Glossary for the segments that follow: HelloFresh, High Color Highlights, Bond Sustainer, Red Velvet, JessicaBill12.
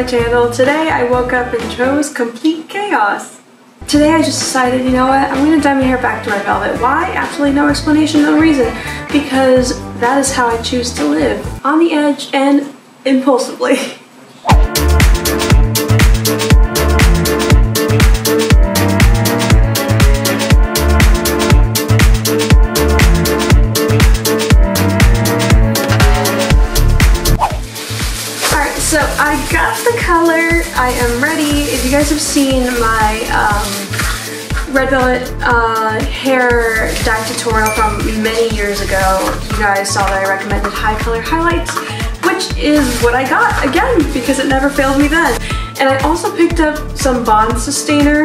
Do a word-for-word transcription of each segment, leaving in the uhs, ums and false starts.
my channel. Today I woke up and chose complete chaos. Today I just decided, you know what, I'm going to dye my hair back to Red Velvet. Why? Absolutely no explanation, no reason. Because that is how I choose to live. On the edge and impulsively. So I got the color, I am ready. If you guys have seen my um, Red Velvet uh, hair dye tutorial from many years ago, you guys saw that I recommended High Color Highlights, which is what I got again because it never failed me then. And I also picked up some Bond Sustainer.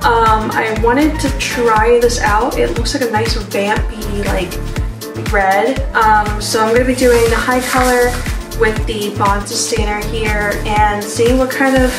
Um, I wanted to try this out. It looks like a nice vampy like red. Um, so I'm gonna be doing the High Color with the Bond Sustainer here and seeing what kind of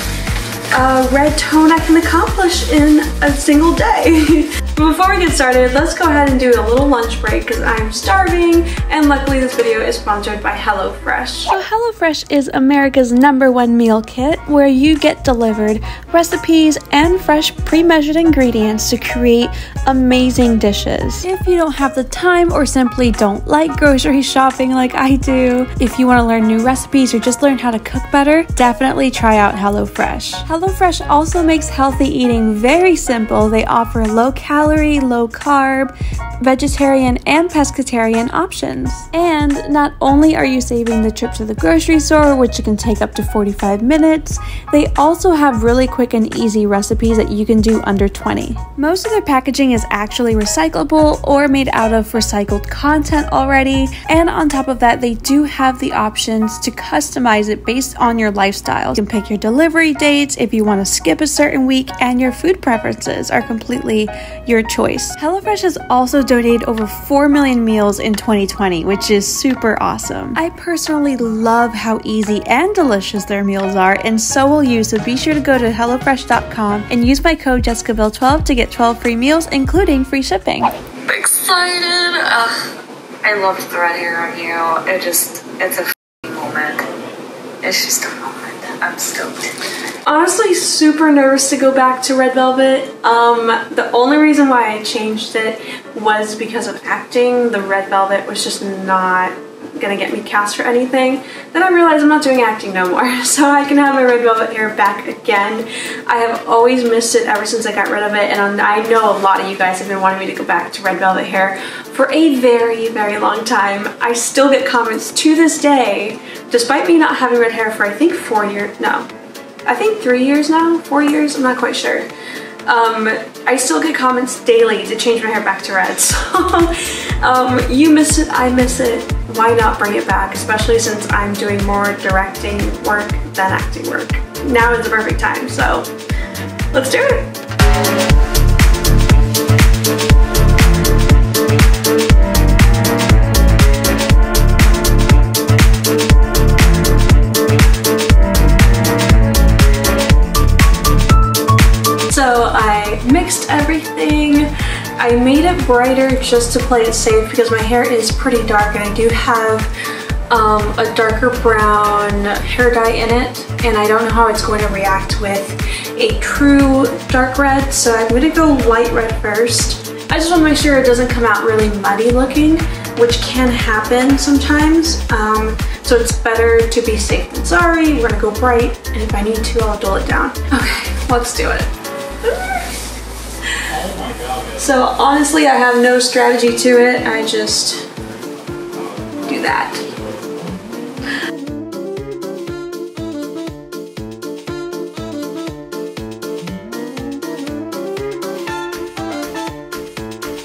uh, red tone I can accomplish in a single day. Before we get started, let's go ahead and do a little lunch break because I'm starving, and luckily this video is sponsored by HelloFresh. So HelloFresh is America's number one meal kit where you get delivered recipes and fresh pre-measured ingredients to create amazing dishes. If you don't have the time or simply don't like grocery shopping like I do, if you want to learn new recipes or just learn how to cook better, definitely try out HelloFresh. HelloFresh also makes healthy eating very simple. They offer low-calorie, low-carb, vegetarian, and pescatarian options. And not only are you saving the trip to the grocery store, which can take up to forty-five minutes, they also have really quick and easy recipes that you can do under twenty. Most of their packaging is actually recyclable or made out of recycled content already, and on top of that, they do have the options to customize it based on your lifestyle. You can pick your delivery dates if you want to skip a certain week, and your food preferences are completely your choice. HelloFresh has also donated over four million meals in twenty twenty, which is super awesome. I personally love how easy and delicious their meals are, and so will you, so be sure to go to HelloFresh dot com and use my code Jessica Bill twelve to get twelve free meals, including free shipping. I'm excited! Ugh, I loved the red hair on you. It just, it's a f***ing moment. It's just a moment. I'm stoked. Honestly, super nervous to go back to Red Velvet. Um, the only reason why I changed it was because of acting. The Red Velvet was just not gonna get me cast for anything. Then I realized I'm not doing acting no more, so I can have my Red Velvet hair back again. I have always missed it ever since I got rid of it, and I know a lot of you guys have been wanting me to go back to Red Velvet hair for a very, very long time. I still get comments to this day, despite me not having red hair for I think four years, no. I think three years now, four years, I'm not quite sure. Um, I still get comments daily to change my hair back to red, so um, you miss it, I miss it, why not bring it back, especially since I'm doing more directing work than acting work. Now is the perfect time, so let's do it. Mixed everything. I made it brighter just to play it safe because my hair is pretty dark and I do have um, a darker brown hair dye in it, and I don't know how it's going to react with a true dark red, so I'm going to go light red first. I just want to make sure it doesn't come out really muddy looking, which can happen sometimes, um, so it's better to be safe than sorry. We're going to go bright, and if I need to, I'll dull it down. Okay, let's do it. So honestly, I have no strategy to it. I just do that.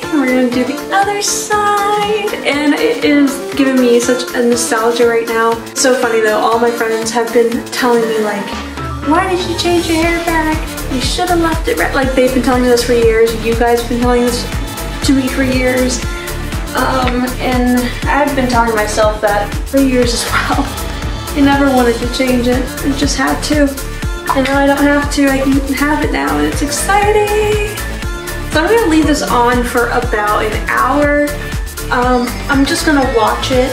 And we're gonna do the other side. And it is giving me such a nostalgia right now. So funny though, all my friends have been telling me like, why did you change your hair back? You should have left it red. Like, they've been telling me this for years. You guys have been telling this to me for years. Um, and I've been telling myself that for years as well. I never wanted to change it. I just had to. And now I don't have to. I can have it now, and it's exciting. So I'm gonna leave this on for about an hour. Um, I'm just gonna watch it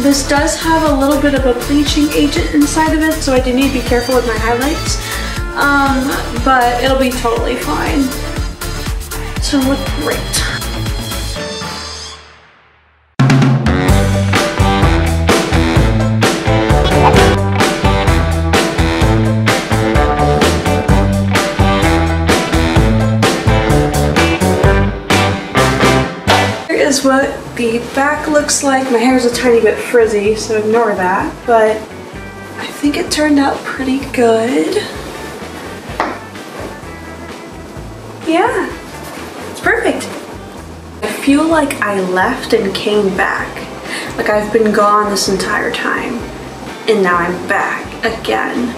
This does have a little bit of a bleaching agent inside of it, so I do need to be careful with my highlights, um, but it'll be totally fine. It's gonna look great. Is what the back looks like. My hair's a tiny bit frizzy, so ignore that, but I think it turned out pretty good. Yeah, it's perfect. I feel like I left and came back. Like I've been gone this entire time, and now I'm back again.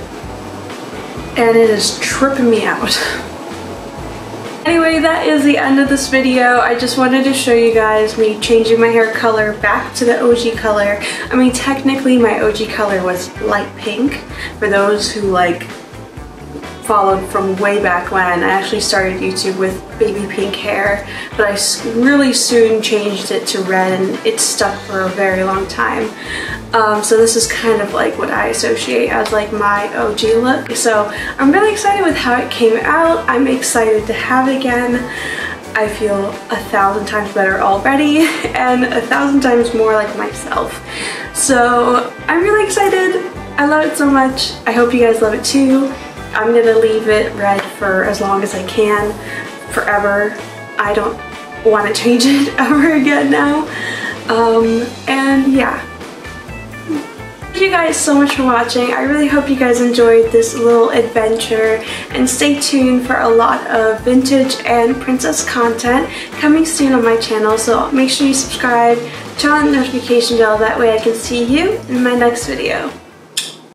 And it is tripping me out. Anyway, that is the end of this video. I just wanted to show you guys me changing my hair color back to the O G color. I mean, technically my O G color was light pink. For those who like followed from way back when, I actually started YouTube with baby pink hair, but I really soon changed it to red and it stuck for a very long time. Um, so this is kind of like what I associate as like my O G look. So I'm really excited with how it came out. I'm excited to have it again. I feel a thousand times better already and a thousand times more like myself. So I'm really excited. I love it so much. I hope you guys love it too. I'm gonna leave it red for as long as I can, forever. I don't want to change it ever again now. Um, and yeah. Thank you guys so much for watching. I really hope you guys enjoyed this little adventure and stay tuned for a lot of vintage and princess content coming soon on my channel, so make sure you subscribe, turn on the notification bell, that way I can see you in my next video.